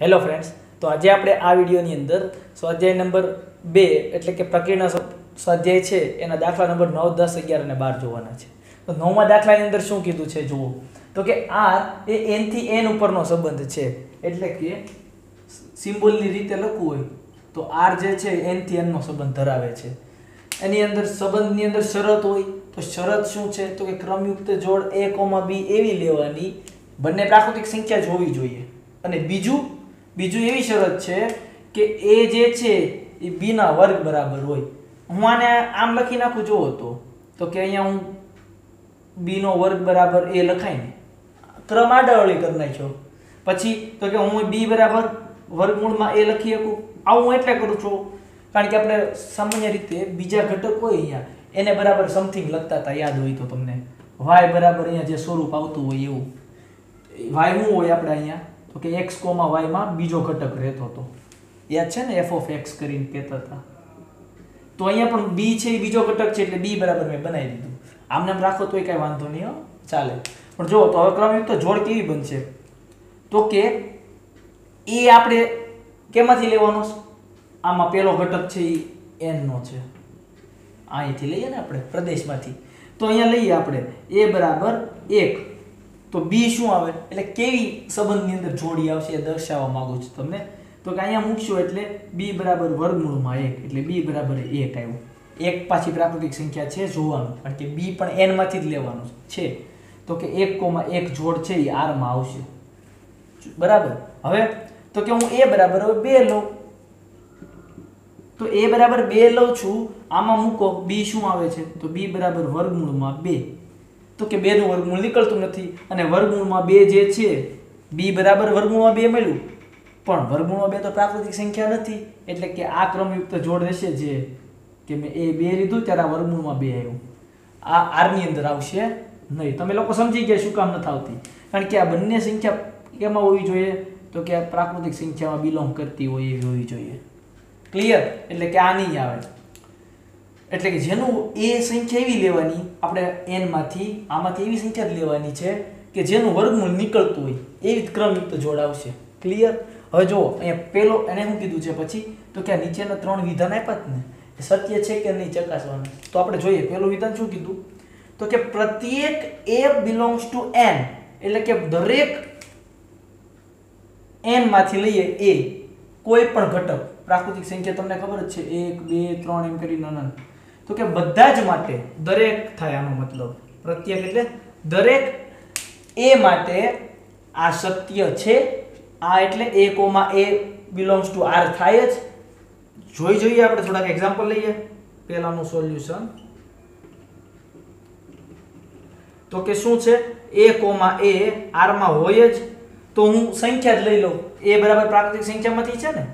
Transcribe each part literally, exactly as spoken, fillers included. Hello friends, तो आज आप आ विडियो अंदर स्वाध्याय नंबर बे एट्ले कि प्रक्रिया स्वाध्याय है एना दाखला नंबर नौ दस अगियार ने बार जोवाना छे। तो नौमा दाखला अंदर शू कीधु छे जुओ तो कि आर ए एन थी एन उपरनो संबंध छे एट्ले कि सीम्बोल रीते लखवू हो तो आर जे छे एन थी एन नो संबंध धरावे छे। एनी अंदर संबंधनी अंदर शरत होय तो शरत शुं छे तो कि क्रमयुक्त जोड़ ए कोमा बी एवी लेवानी बने प्राकृतिक संख्या जो होवी जोईए। अने बीजू बीजू एवी शरत छे कि ए जे छे ए बी ना वर्ग बराबर होय। हूँ आने आम लखी नाखू जो तो तो कि अहींया हूँ बी नो वर्ग बराबर ए लखाय क्रम आडावळी कर नाख्यो पछी तो कि हूँ बी बराबर वर्गमूल में ए लखी शकूं। आवुं हूँ एटले करूं छुं कारण के अपने सामान्य रीते बीजा घटक होय अहींया एने बराबर समथिंग लगता था याद हो तो तमने वाय बराबर अहींया जे स्वरूप आवतुं होय एवुं वाय हूँ होय आपणे अहींया तो कि एक्स कोमा वाय में बीजो घटक रहतो तो याद छे ने एफ ऑफ एक्स करीने कहता था। तो अहींया पण बी छे बीजो घटक छे एटले बी बराबर में बनावी दीधुं। आम नाम राखो तोय काई वांधो नहीं हो चाले पण जो तो हवे क्रमयुक्त जोड़ केवी बनशे तो के ए आपणे केमांथी लेवानो आमा पहलो घटक छे एन नो छे आहींथी लईए ने आपणे प्रदेशमांथी तो अहींया लईए आपणे ए बराबर एक तो बी शुं आवे एटले केवी संबंधनी अंदर जोड़ी आवशे दर्शाववा मांगू छुं तमने तो के अहींया मूकशो एटले बी बराबर वर्गमूल में एक एटले बी बराबर एक आव्यो। एक पाछी प्राकृतिक संख्या छे जोवानुं कारण के बी पण एन मांथी ज लेवानुं छे तो के एक कोमा एक जोड़ छे ए आर मां आवशे बराबर। हवे तो के हूँ ए बराबर हवे बे लऊं तो ए बराबर बे लઉં છું આમાં મૂકો b શું આવે છે તો b બરાબર વર્ગમૂળમાં બે તો કે બે નું વર્ગમૂળ નીકળતું નથી અને વર્ગમૂળમાં બે જે છે b બરાબર વર્ગમૂળમાં બે મળ્યું પણ વર્ગમૂળમાં બે તો પ્રાકૃતિક સંખ્યા નથી એટલે કે આ ક્રમયુક્ત જોડ રહેશે જે કે મે a બે લીધું ત્યારે આ વર્ગમૂળમાં બે આવ્યું આ r ની અંદર આવશે નહીં। તમે લોકો સમજી ગયા શું કામ ન થાવતી કારણ કે આ બંને સંખ્યા કેમાં હોવી જોઈએ તો કે આ પ્રાકૃતિક સંખ્યામાં બિલોંગ કરતી હોય એવી હોવી જોઈએ क्लियर एटले के आ नहीं आवे एटले के जेनु ए संख्या एवी लेवानी आपणे n मांथी आमांथी एवी संख्या ज लेवानी छे के जेनु वर्गमूल निकळतो होय एवी ज क्रमयुक्त जोड आवशे। क्लियर। हवे जो अहींया पेलो एने हुं कीधुं छे पछी तो के नीचेना त्रण विधान आप्यात ने सत्य छे के नहीं चकासवानुं तो आपणे जोईए पेलो विधान शुं कीधुं तो के प्रत्येक a बिलोंग्स टू n एटले के दरेक n मांथी लईए a कोईपण घटक प्राकृतिक संख्या तमने खबर है एक बे त्रण एम करी अनंत तो के बधा ज माटे दरेक थाय आनो मतलब प्रत्येक एटले दरेक ए माटे आ सत्य छे आ एटले A comma A belongs to R थाय ज જોઈ જોઈએ આપણે થોડાક એક્ઝામ્પલ લઈએ। પહેલાનું સોલ્યુશન તો કે શું છે a કોમા a r માં હોય જ તો હું સંખ્યા જ લઈ લઉં a બરાબર પ્રાકૃતિક સંખ્યામાંથી છે ને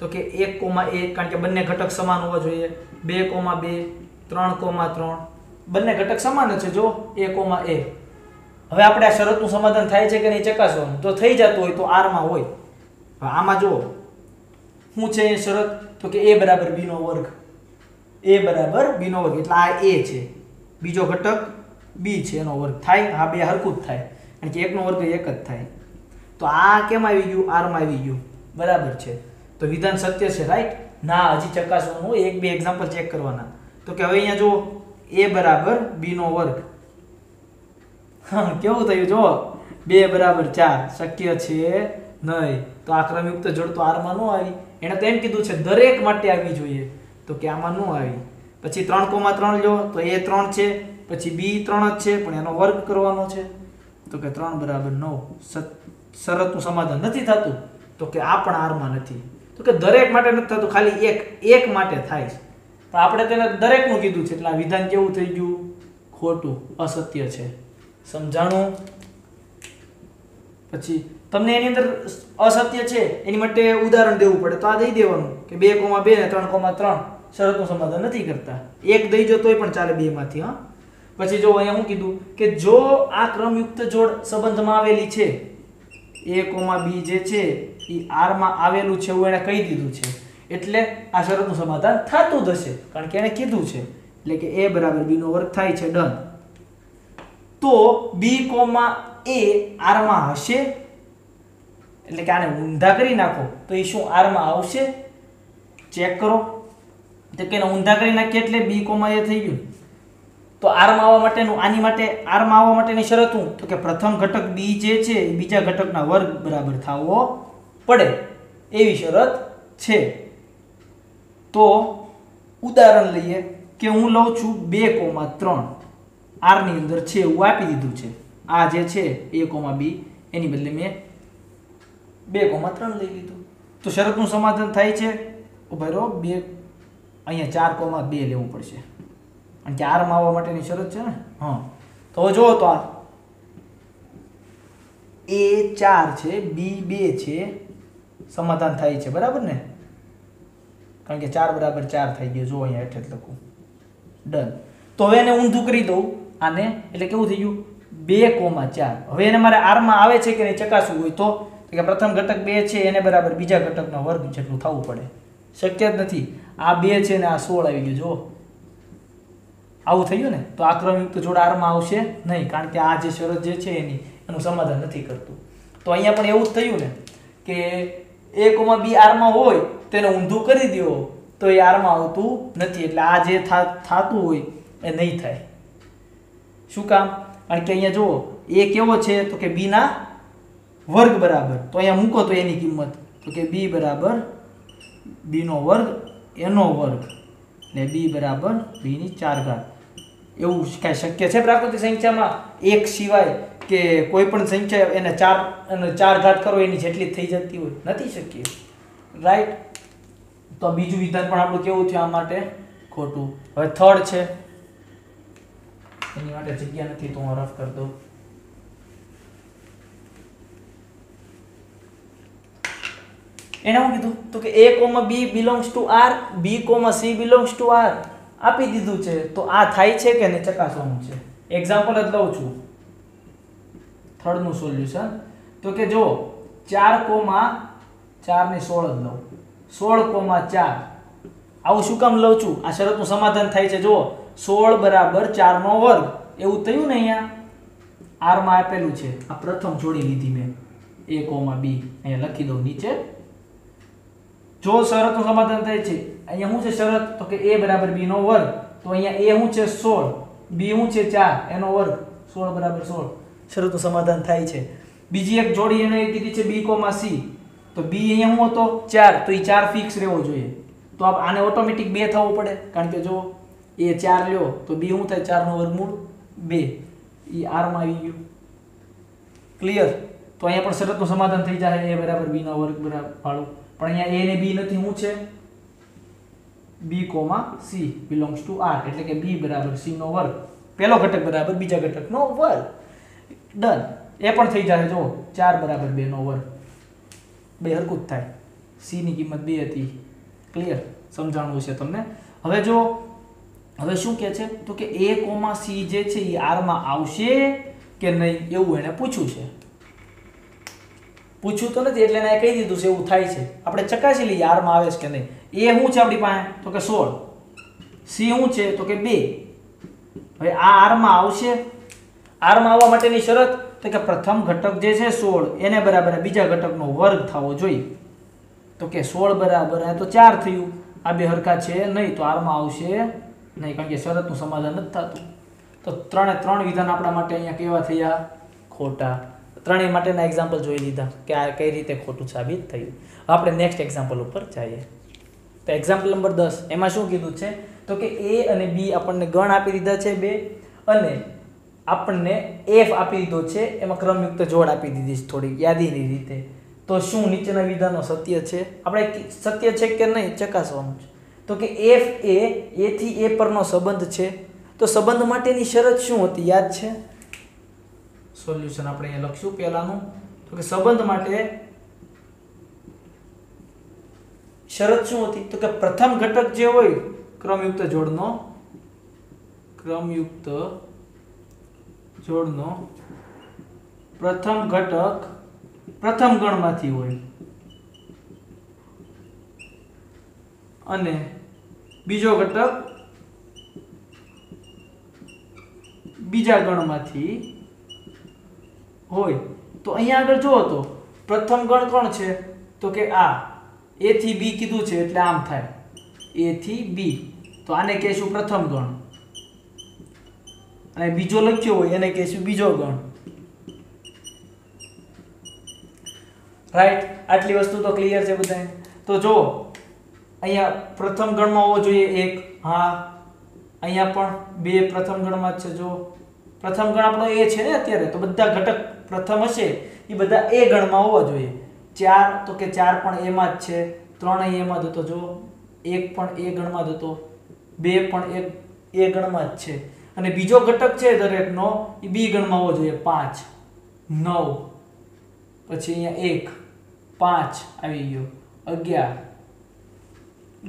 तो के एक कोमा एक कारण के बने घटक सामन होवा जोईए बे कोमा बे त्रण कोमा त्रण बने घटक सामन छे जो ए कोमा ए। हवे आपणे आ शरतनुं समाधान थाय छे के नहीं चकासवानुं तो थई जातो होय तो आर मां होय। आमां जो शुं छे ए शरत तो के ए बराबर बी नो वर्ग ए बराबर बी नो वर्ग एटले आ ए छे बीजो घटक बी छे एनो वर्ग थाय आ बे हरखुं ज थाय कारण के एक नो वर्ग एक ज थाय तो आ केम आवी गयुं आर मां आवी गयुं बराबर छे तो विधान सत्य है राइट ना हजी चकासवानुं एक बे एक्जाम्पल चेक करवाना तो कि हवे अहींया जो ए बराबर बी नो वर्ग केवुं थयुं जो बे बराबर चार शक्य छे नहीं तो आ क्रमयुक्त जोड़ तो आर मां न आवी एणे तो एम कीधुं छे दरेक माटे आवी जोईए तो कि आमां न आवी पछी त्रण कोमा त्रण लो तो ए त्रण छे पछी बी त्रण ज छे पण एनो वर्ग करवानो छे तो कि त्रण बराबर नौ शरतनुं समाधान नथी थतुं तो कि आ पण आर मां नथी तो दरेक माटे नथी थतुं खाली एक एक माटे थाय पण आपणे तेने दरेकनुं कीधुं छे એટલે विधान केवुं थई गयुं खोटुं असत्य छे। समजाणो पछी तमने एनी अंदर असत्य छे एनी माटे उदाहरण देवुं पडे तो आ दई देवानुं के બે કોમા બે ને ત્રણ કોમા ત્રણ શરતનું સમાધાન નથી કરતા એક દઈ જો તોય પણ ચાલે બે માંથી હા। પછી જો અહીંયા હું કીધું કે જો આ ક્રમયુક્ત જોડ સંબંધમાં આવેલી છે a b જે છે ई आर માં આવેલું છે એવું એને કહી દીધું છે એટલે આ શરતનું સમાધાન થાતું થશે કારણ કે એને કીધું છે એટલે કે a = b નો વર્ગ થાય છે ડન તો b, a r માં હશે એટલે કે આને ઊંધા કરી નાખો તો એ શું r માં આવશે ચેક કરો તો કે ઊંધા કરી નાખીએ એટલે b, a થઈ ગયું તો r માં આવવા માટેનું આની માટે r માં આવવા માટેની શરત શું તો કે પ્રથમ ઘટક b જે છે એ બીજા ઘટકના વર્ગ બરાબર થાવો પડે એવી શરત છે તો ઉદાહરણ લઈએ કે હું લઉં છું બે, ત્રણ r ની અંદર છે એવું આપી દીધું છે આ જે છે a, b એની બદલે મેં બે, ત્રણ લઈ લીધું તો શરતનું સમાધાન થાય છે ઉભા રહો બે અહીંયા ચાર, બે લેવું પડશે અને કે r માં આવવા માટેની શરત છે ને હા તો જો તો આ a ચાર છે b બે છે સમાધાન થાય છે બરાબર ને કારણ કે ચાર બરાબર ચાર થઈ ગયો જો અહીંયા હેઠળ લખું ડન તો હવે એને ઊંધું કરી દઉં આને એટલે કેવું થઈ ગયું બે, ચાર હવે એને મારે r માં આવે છે કે નહીં ચકાસવું હોય તો કે પ્રથમ ઘટક બે છે એને બરાબર બીજા ઘટકનો વર્ગ જેટલું થવું પડે શક્ય જ નથી આ બે છે ને આ સોળ આવી ગયું જો આવું થયું ને તો આ ક્રમયુક્ત જોડ r માં આવશે નહીં કારણ કે આ જે શરત જે છે એની એનું સમાધાન નથી કરતું તો અહીંયા પણ એવું જ થયું ને કે a, b r માં હોય તેને ઊંધું કરી દો તો એ r માં આવતું નથી એટલે આ જે થાતું હોય એ નહીં થાય શું કામ કારણ કે અહીંયા જુઓ a કેવો છે તો કે b ના वर्ग बराबर तो अँ मूको तो यनी किंमत तो कि बी बराबर बी नो वर्ग एनो वर्ग ने बी बराबर बी नी चार घात एवं कहीं शक्य है प्राकृतिक संख्या में एक सीवाय के कोईपण संख्या एने चार चार घात करो एनी जेटली थी जाती हो नहीं शक्य राइट तो बीजू विधान आप केवु थयुं आ माटे खोटू हवे थर्ड है एनी माटे जग्या नथी तो हूँ रफ कर दऊँ एना हूँ कीधु तो कि a, b belongs to r b, c belongs to r आपी दीधु छे तो आ थाय छे के नहीं चकासवानुं छे एक्जाम्पल ज लउं छुं थर्ड नुं सोल्यूशन तो कि जो चार चार ने सोल ज लउं सोल, चार आवुं शुं काम लउं छुं आ शरतनुं समाधान थाय छे जो सोल बराबर चार नो वर्ग एवुं थयुं ने अहींया r मां आपेलुं छे आ प्रथम जोडी लीधी मैं a, b अहींया लखी दऊं नीचे जो शरत નું સમાધાન થાય છે અહીંયા શું છે શરત તો કે a b નો વર્ગ તો અહીંયા a શું છે સોળ b શું છે ચાર એનો વર્ગ સોળ બરાબર સોળ શરત નું સમાધાન થાય છે બીજી એક જોડી એને કીધી છે b c તો b અહીંયા શું હતો ચાર તો એ ચાર ફિક્સ રહેવો જોઈએ તો આપ આને ઓટોમેટિક બે થવો પડે કારણ કે જો a ચાર લ્યો તો b શું થાય ચાર નો વર્ગમૂળ બે ઈ r માં આવી ગયું ક્લિયર તો અહીંયા પણ શરત નું સમાધાન થઈ જાય a b નો વર્ગ બરાબર ફાળો પણ અહીંયા a ને b નથી હું છે b, c belongs to r એટલે કે b બરાબર c નો વર્ગ પહેલો ઘટક બરાબર બીજા ઘટકનો વર્ગ ડન એ પણ થઈ જાય જો ચાર બરાબર બે નો વર્ગ બે હરકુત થાય c ની કિંમત બે હતી ક્લિયર સમજાણું છે તમને હવે જો હવે શું કહે છે તો કે a, c જે છે એ r માં આવશે કે નહીં એવું એને પૂછ્યું છે पूछू तो नहीं एटले कही दीधुं छे एवुं थाय छे आपणे चकासी लीए r मां आवे छे के नहीं ए शुं छे आपणी पासे तो के सोल c शुं छे तो के બે हवे आ r मां आवशे r मां आववा माटेनी शरत तो के प्रथम घटक जे छे सोल एने बराबर बीजा घटकनो वर्ग थवो जोईए तो के सोल बराबर आ तो ચાર थयुं आ बे हरखा छे नहीं तो r मां आवशे नहीं कारण के शरतनुं समाधान नथी थतुं तो ત્રણે ત્રણ विधान आपणा माटे अहींया केवा थया खोटा ત્રણેય માટેના એક્ઝામ્પલ જોઈ લીધા કે આ કઈ રીતે ખોટું સાબિત થયું આપણે નેક્સ્ટ એક્ઝામ્પલ ઉપર જઈએ તો એક્ઝામ્પલ નંબર દસ એમાં શું કીધું છે તો કે a અને b આપણને ગણ આપી દીધા છે બે અને આપણને f આપી દીધો છે એમાં ક્રમયુક્ત જોડ આપી દીધી છે થોડી યાદીની રીતે તો શું નીચેના વિધાનો સત્ય છે આપણે સત્ય છે કે નહીં ચકાસવાનું છે તો કે f એ a થી a પરનો સંબંધ છે તો સંબંધ માટેની શરત શું હતી યાદ છે सोल्यूशन अपने अहीं लखीशुं पहेलानुं तो के संबंध माटे शरत शुं हती तो के प्रथम घटक जे होय क्रमयुक्त जोड़नो क्रमयुक्त जोड़नो प्रथम घटक प्रथम गणमांथी होय अने बीजो घटक बीजा गणमांथी होय तो अहीं आगळ जो तो प्रथम गण कोण छे तो के आ ए थी बी कीधुं छे एटले आम थाय ए थी बी तो आने कहीशुं प्रथम गण अने बीजो लख्यो होय एने कहीशुं बीजो गण। राइट आटली वस्तु तो क्लियर छे बधाय। तो जो अहींया प्रथम गण में होवो जोईए एक हाँ अहींया पण बे प्रथम गण में छे जो प्रथम गण आपणो ए छे ने अत्यारे तो बधा घटक प्रथम हशे ई बधा ए गण में होवा जोईए। चार तो के चार पण ए मां ज छे त्रण ए मां ज हतो जो एक पण ए गण में ज हतो बे पण ए ए गण में ज छे अने बीजो घटक छे दरेकनो ई बी गण में होवो जोईए पांच नौ पछी अहींया एक पांच आवी गयो अगियार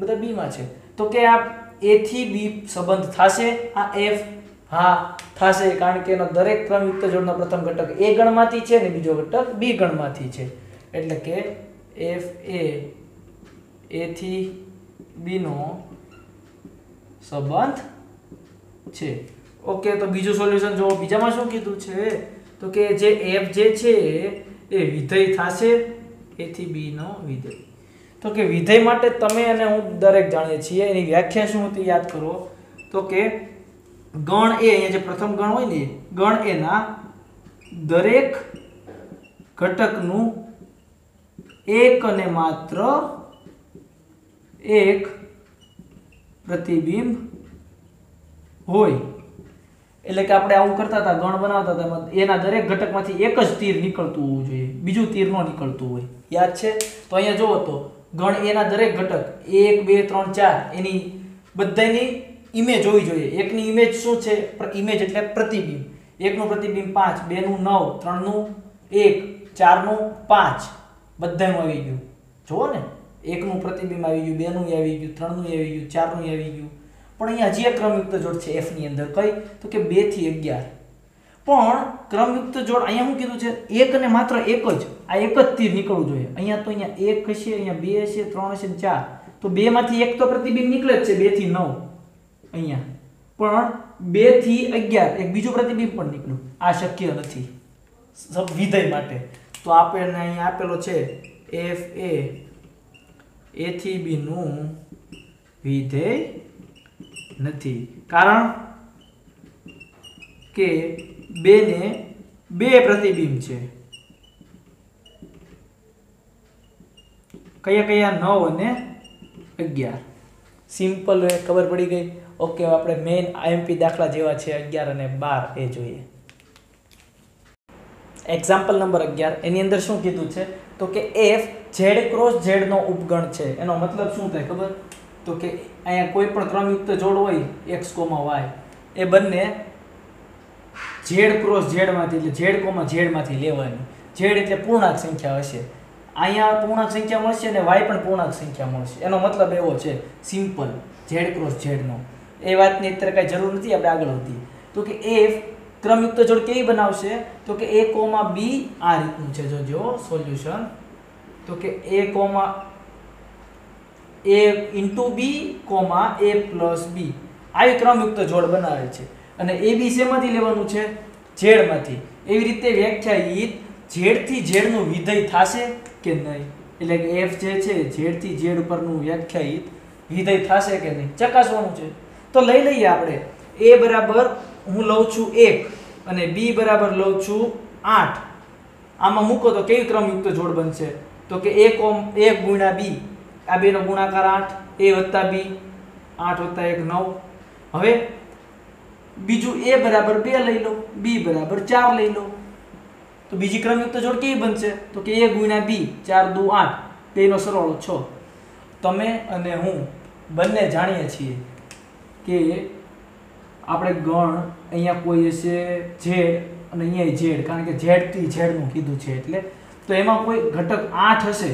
बधा बी मां छे तो के आप ए थी बी संबंध थाशे आ एफ हाँ थाशे कारण के दरेक क्रमयुक्त जोड़ना प्रथम घटक ए गणमांथी छे ने बीजो घटक बी गणमांथी छे एटले के एफ ए ए थी बी नो संबंध छे। ओके तो बीजो सोल्यूशन जो बीजा में शुं कीधुं छे तो के जे एफ जे छे ए विधेय थाशे ए थी बी नो विधेय तो के विधेय माटे तमे अने हुं दरेक जाणीए छीए एनी व्याख्या शुं हती याद करो तो के गण ए अहींया जे प्रथम गण होय ने गण ए ना दरेक घटकनु एक अने मात्र एक प्रतिबिंब होय एटले के आपणे आवुं करता हता गण बनावता हता एना दरेक घटकमांथी एक ज तीर निकळतुं होवुं जोईए बीजुं तीर न निकळतुं होय याद छे। तो अहींया जोવો तो गण ए ना दरेक घटक एक बे त्रण चार एनी बधायनी इमेज होवी जोईए एक नी इमेज शुं छे इमेज एटले प्रतिबिंब एक नुं प्रतिबिंब पांच बे नुं नौ त्रण नुं एक चार नुं पांच बधाय आवी गयुं जोवो ने एक नुं प्रतिबिंब आवी गयुं बे नुं आवी गयुं त्रण नुं आवी गयुं चार नुं आवी गयुं पण अहींया जे क्रमयुक्त जोड़ छे एफ नी अंदर कई तो के बे थी अगियार पण क्रमयुक्त जोड़ अहींया शुं कीधुं छे एक अने मात्र एक ज आ एक ज तीर निकळवुं जोईए अहींया तो अहींया एक हशे अहींया बे हशे त्रण हशे चार तो बे मांथी एक तो प्रतिबिंब निकळे ज छे बे थी नौ अहींया पण बे थी अगियार एक बीजो प्रतिबिंब पण निकळ्यो आ शक्य नथी सब विधेय माटे तो आपणे अहींया आपेलो छे एफ ए ए थी बी नु विधेय नथी कारण के बे ने बे प्रतिबिंब छे कया कया नौ अने अगियार सिंपल है खबर पड़ी गई। ओके आपणे मेन आईएमपी दाखला जेवा छे अगियार अने बार ए जोईए। एक्जाम्पल नंबर अगियार एनी अंदर शुं कीधुं छे तो के एफ जेड क्रॉस जेड नो उपगण छे एनो मतलब शुं थाय खबर तो के अहींया कोई पण क्रमयुक्त जोड़ होय x, y ए बन्ने जेड क्रॉस जेड मांथी एटले जेड, जेड मांथी लेवानी जेड एटले पूर्णांक संख्या हशे अहींया पूर्णांक संख्या मळशे अने y पण पूर्णांक संख्या मळशे एनो मतलब एवो छे सिंपल जेड क्रॉस जेड नो ए वातनी अत्यारे कांई जरूर नथी आपणे आगळ वधी तो के एफ क्रमयुक्त जोड़ केवी बनावशे तो के a, b आ रीतनुं छे जोजो सोल्यूशन तो के a, a into b, a plus b आई क्रमयुक्त जोड़ बनावे छे अने a b शेमांथी लेवानुं छे z मांथी एवी रीते व्याख्यायित z थी z नुं विधेय थाशे के नहीं एटले के एफ जे छे z थी z उपरनुं व्याख्यायित विधेय थाशे के नहीं चकासवानुं छे। तो लई लईए आपणे a बराबर हूँ लઉં छूं एक अने b बराबर लઉં छूं आठ आमां मूको तो केवी क्रमयुक्त जोड़ बनशे तो के एक ओम एक गुणा बी आ बेनो गुणाकार आठ ए वत्ता बी आठ वत्ता एक नौ हवे बीजू ए बराबर बे लई लो बी बराबर चार लई लो तो बीजी क्रमयुक्त जोड़ केवी बनशे तो के ए गुणा बी चार दू आठ बेनो सरवाळो छ तमे अने हूँ बने जाणीए छीए के आपणे गण अहींया कोई हशे जेड अने अहींया जेड कारण के जेड थी जेड नुं कीधुं छे एटले तो एमां कोई घटक आठ हशे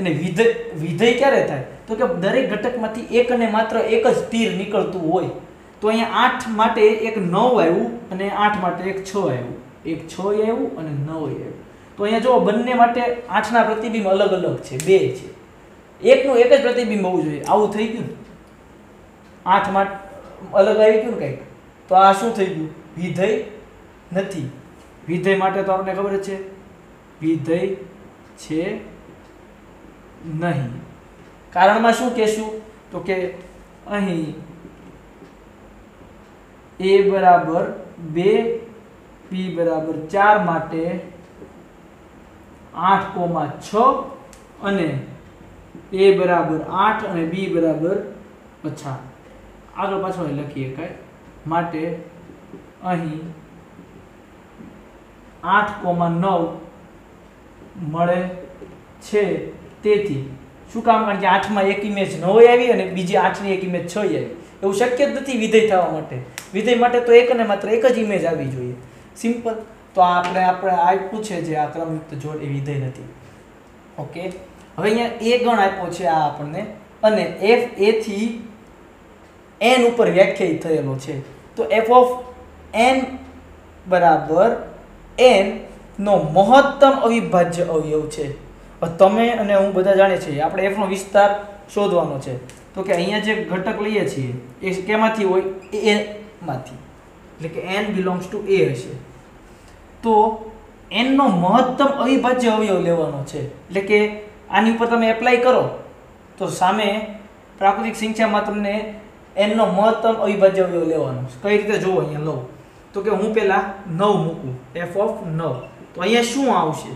एने विधेय विधेय क्यारे थाय तो के दरेक घटकमांथी एक अने मात्र एक ज तीर निकळतुं होय तो अहींया आठ माटे एक नौ आव्युं अने आठ माटे एक छ आव्युं एक छ आव्युं अने नौ आव्युं तो अहींया जो बंने माटे आठ ना प्रतिबिंब अलग अलग छे बे छे एक नुं एक ज प्रतिबिंब होवुं जोईए आवुं थई गयुं आठ माटे अलग आई क्यों कहीं तो आ शू थी गयु विधेय नहीं विधेय माटे तो आपने खबर है विधेय છે નહીં। કારણમાં શું કહેશું તો કે અહીં ए बराबर बे पी बराबर चार माटे आठ कोमा छ अने ए बराबर आठ अने बी बराबर अच्छा आगे पाछो लखी शकाय माटे अहीं आठ कोमा नौ मळे छे। तेथी शुं काम कारण के आठ में एक इमेज नौ आई अने बीजी आठ नी एक इमेज छ आई एवुं शक्य ज नथी विधेय थवा माटे। विधेय माटे तो एक ने मात्र एक ज इमेज आवी जोईए सिंपल। तो आपणे आपणे आ पूछे जे आ क्रमयुक्त जोड़ ए विधेय नथी। ओके हवे अहींया ए गण आप्यो छे आ आपणे अने एफ ए थी एन उपर व्याख्यायित थयेलो छे। तो एफ ऑफ एन बराबर एन नो महत्तम अविभाज्य अवयव छे। तमे अने हूँ बधा जाणीए छीए आपणे एफ नो विस्तार शोधवानो छे। तो कि अहींया जे घटक लीए छीए ए केमांथी होय ए मांथी एटले के एन बिलोंग्स टू ए हशे। तो एन नो महत्तम अविभाज्य अवयव लेवानो छे एटले के आनी उपर तमे एप्लाय करो तो सामे प्राकृतिक संख्यामां तमने एन नो महत्तम अविभाज्य अवयव लेवानो छे। कई रीते जोवो अहींया लो तो कि हूँ पहला नौ मूकूँ एफ ऑफ नौ तो अहींया शुं आवशे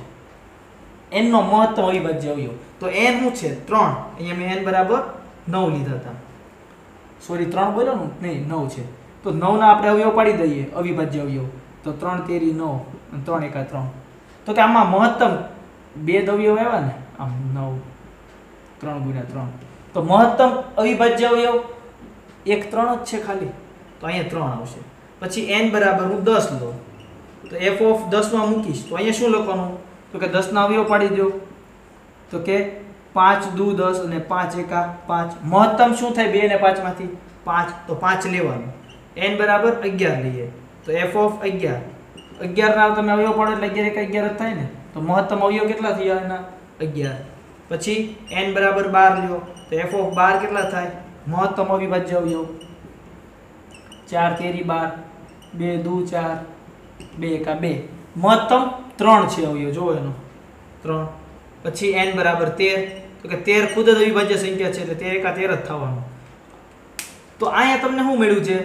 एन नो महत्तम अविभाज्य अवयव। तो एन शू है त्रण अहींया मैं एन बराबर नौ लीधा था सॉरी त्रण बोलो नहीं नौ है तो नौ ना आपणे अवयव पाड़ी दईए अविभाज्य अवयव। तो त्रण तेरी नौ त्रण एका त्रण तो कि आमां महत्तम बे अवयव आव्या ने आम नौ त्रण गुण्या त्रण तो महत्तम अविभाज्य अवयव एक त्रण ज छे खाली तो अहींया त्रण आवशे। पछी एन बराबर हूँ दस लो तो एफ ऑफ दस में मूकीश तो अहींया शुं लखवानुं तो कि दस ना अवयव पाड़ी दो तो कि पांच दू दस ने पांच एका पांच महत्तम शू थे बे ने पांच मांथी पांच तो पांच लेवानुं एन बराबर अगियार लीए तो एफ ऑफ अगियार अगियार ना तमे अवयव पाड़ो एटले अगियार एका अगियार ज थाय ने तो महत्तम अवयव केटला थया एना अगियार। पछी एन बराबर बार लो तो एफ ऑफ बार केटला थाय महत्तम अविभाज्य अवयव चार तेरी बार बे दू चार बे एका बे महत्तम त्रण छे अवयव जो एनो त्रण। पछी एन बराबर तेर तो कि तेर खुद ज अविभाज्य संख्या छे तेर एका तेर ज थवानुं। तो आया तमने शुं मळ्युं छे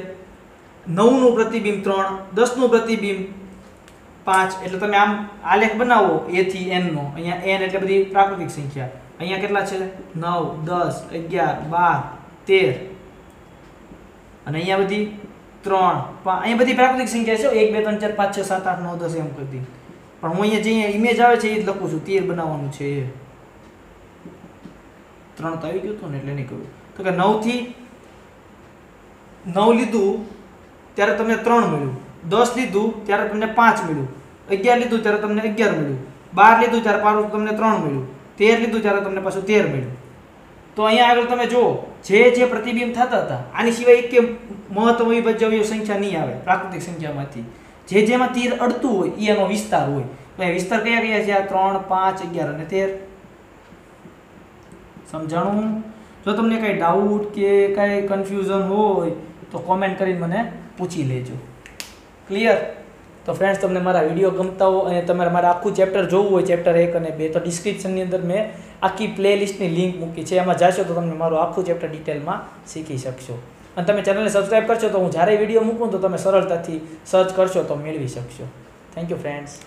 नौ नुं प्रतिबिंब त्रण दस नुं प्रतिबिंब पांच एटले तमे आम आलेख बनावो ए थी एन नो अहींया एन एटले बधी प्राकृतिक संख्या अहींया केटला छे नौ दस अगियार बार तेर अने अहींया बधी त्रण अहींया बधी प्राकृतिक संख्या छे एक बे त्रण चार पांच छ सात आठ नौ दस एम कर दी पर हूँ अँ जी इमेज आए लखू छू तीर बना त्रण तो आई गयु तो नहीं करूँ तो नौ थी नौ लीधु त्यारे तमने त्रण मळ्यु दस लीधु त्यारे तमने पांच मळ्यु अगियार लीधु त्यारे तमने अगियार मळ्यु बार लीधु त्यारे पाछुं तमने त्रण मळ्यु तेर लीधु त्यारे तमने पाछुं तेर मळ्यु। तो अहींया आगळ तमे जो जे जे प्रतिबिंब थता हता आनी सिवाय एक के महत्तम अविभाज्य अवयव संख्या नहीं आवे प्राकृतिक संख्यामांथी जे जेमां तीर अडतुं होय एनो विस्तार होय तो विस्तार क्या क्या है त्रण पांच अगियार अने तेर। समजाणुं? जो तमने कई डाउट के कई कन्फ्यूजन होय तो कॉमेंट करीने मने पूछी लेजो। क्लियर? तो फ्रेंड्स तमने मारा विडियो गमता हो अने तमारे मारा आखुं चेप्टर जोवुं होय चेप्टर एक अने बे तो डिस्क्रिप्शननी अंदर मैं आखी प्लेलिस्टनी लिंक मूकी छे एमां जाशो तो तमने मारो आखुं चेप्टर डिटेलमां सीखी शकशो। અને તમે ચેનલને સબસ્ક્રાઇબ કરશો તો હું જ્યારે વિડીયો મૂકું તો તમે સરળતાથી સર્ચ કરશો તો મેળવી શકશો। Thank you friends.